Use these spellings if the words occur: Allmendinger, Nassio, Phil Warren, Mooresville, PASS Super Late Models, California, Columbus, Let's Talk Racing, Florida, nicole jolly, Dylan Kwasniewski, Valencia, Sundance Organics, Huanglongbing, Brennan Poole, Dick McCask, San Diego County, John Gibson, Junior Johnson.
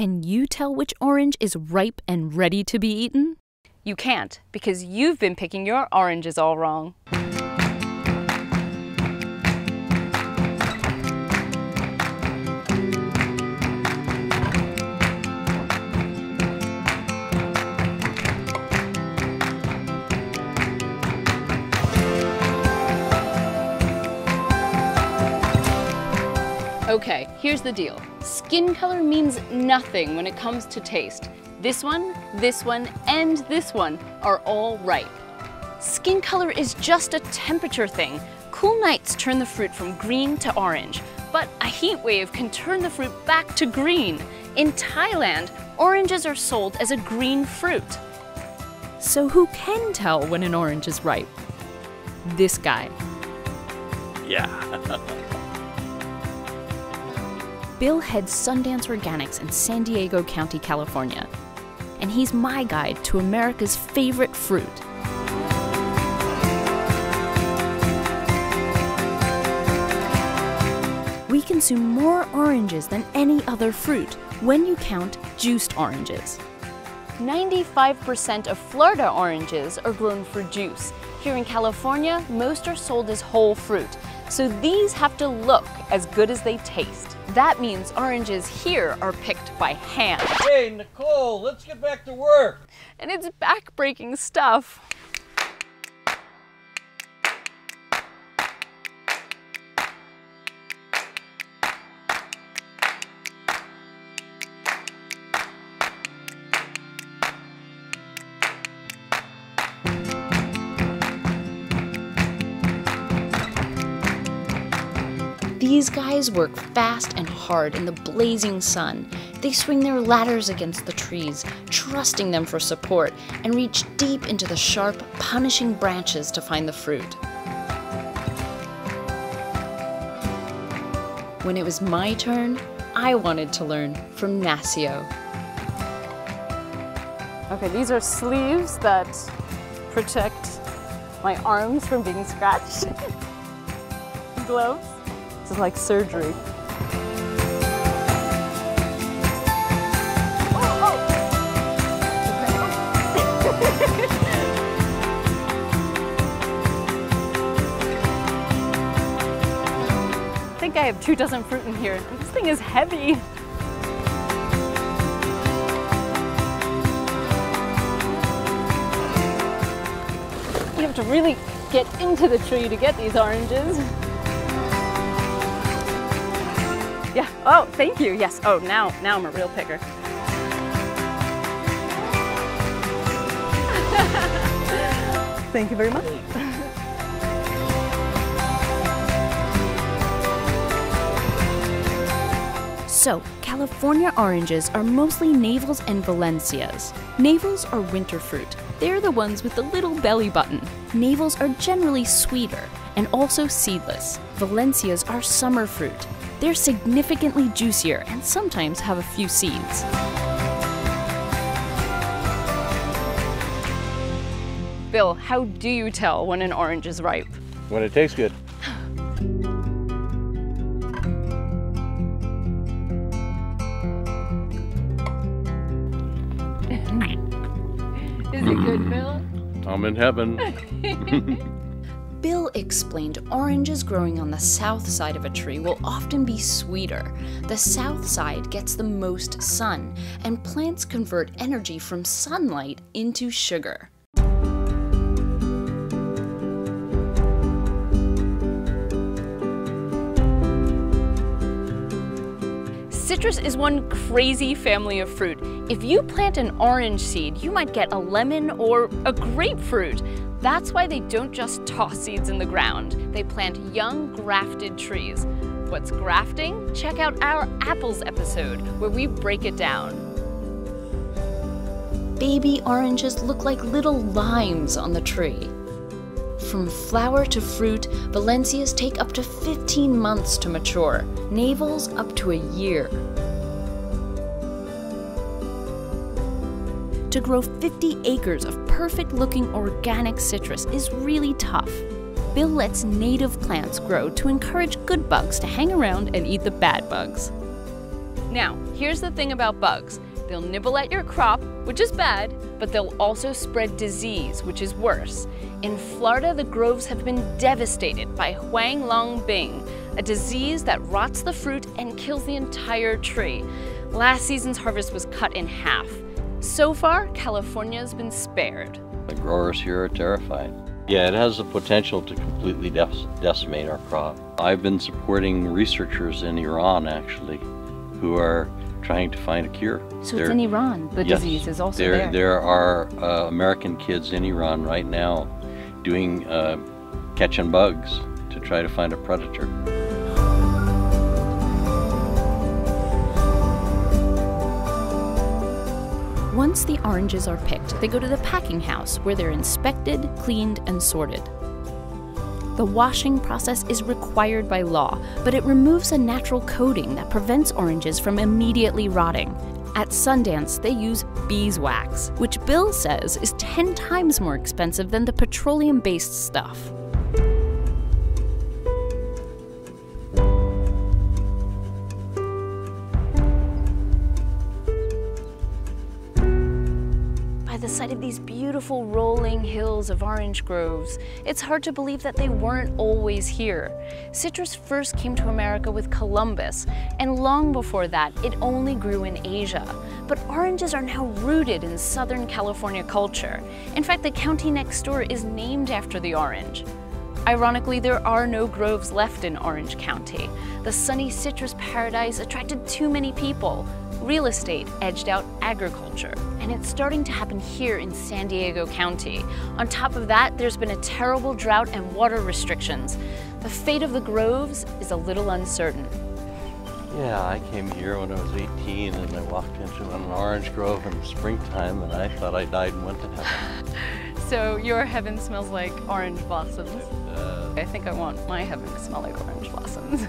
Can you tell which orange is ripe and ready to be eaten? You can't, because you've been picking your oranges all wrong. Okay, here's the deal. Skin color means nothing when it comes to taste. This one, and this one are all ripe. Skin color is just a temperature thing. Cool nights turn the fruit from green to orange, but a heat wave can turn the fruit back to green. In Thailand, oranges are sold as a green fruit. So who can tell when an orange is ripe? This guy. Yeah. Bill heads Sundance Organics in San Diego County, California, and he's my guide to America's favorite fruit. We consume more oranges than any other fruit when you count juiced oranges. 95% of Florida oranges are grown for juice. Here in California, most are sold as whole fruit, so these have to look as good as they taste. That means oranges here are picked by hand. Hey, Nicole, let's get back to work. And it's back-breaking stuff. These guys work fast and hard in the blazing sun. They swing their ladders against the trees, trusting them for support, and reach deep into the sharp, punishing branches to find the fruit. When it was my turn, I wanted to learn from Nassio. Okay, these are sleeves that protect my arms from being scratched. Gloves. It's like surgery. I think I have 2 dozen fruit in here. This thing is heavy. You have to really get into the tree to get these oranges. Yeah, oh, thank you, yes. Oh, now I'm a real picker. Thank you very much. So, California oranges are mostly navels and Valencias. Navels are winter fruit. They're the ones with the little belly button. Navels are generally sweeter and also seedless. Valencias are summer fruit. They're significantly juicier and sometimes have a few seeds. Bill, how do you tell when an orange is ripe? When it tastes good. Is it good, Bill? I'm in heaven. Bill explained oranges growing on the south side of a tree will often be sweeter. The south side gets the most sun, and plants convert energy from sunlight into sugar. Citrus is one crazy family of fruit. If you plant an orange seed, you might get a lemon or a grapefruit. That's why they don't just toss seeds in the ground. They plant young, grafted trees. What's grafting? Check out our apples episode, where we break it down. Baby oranges look like little limes on the tree. From flower to fruit, Valencias take up to 15 months to mature, navels up to a year. To grow 50 acres of perfect-looking organic citrus is really tough. Bill lets native plants grow to encourage good bugs to hang around and eat the bad bugs. Now, here's the thing about bugs. They'll nibble at your crop, which is bad, but they'll also spread disease, which is worse. In Florida, the groves have been devastated by Huanglongbing, a disease that rots the fruit and kills the entire tree. Last season's harvest was cut in half. So far, California's been spared. The growers here are terrified. Yeah, it has the potential to completely decimate our crop. I've been supporting researchers in Iran, actually, who are trying to find a cure. So it's in Iran, the disease is also there. There are American kids in Iran right now doing catching bugs to try to find a predator. Once the oranges are picked, they go to the packing house where they're inspected, cleaned, and sorted. The washing process is required by law, but it removes a natural coating that prevents oranges from immediately rotting. At Sundance, they use beeswax, which Bill says is 10 times more expensive than the petroleum-based stuff. The sight of these beautiful rolling hills of orange groves, it's hard to believe that they weren't always here. Citrus first came to America with Columbus, and long before that, it only grew in Asia. But oranges are now rooted in Southern California culture. In fact, the county next door is named after the orange. Ironically, there are no groves left in Orange County. The sunny citrus paradise attracted too many people. Real estate edged out agriculture, and it's starting to happen here in San Diego County. On top of that, there's been a terrible drought and water restrictions. The fate of the groves is a little uncertain. Yeah, I came here when I was 18, and I walked into an orange grove in the springtime, and I thought I died and went to heaven. So your heaven smells like orange blossoms. I think I want my heaven to smell like orange blossoms.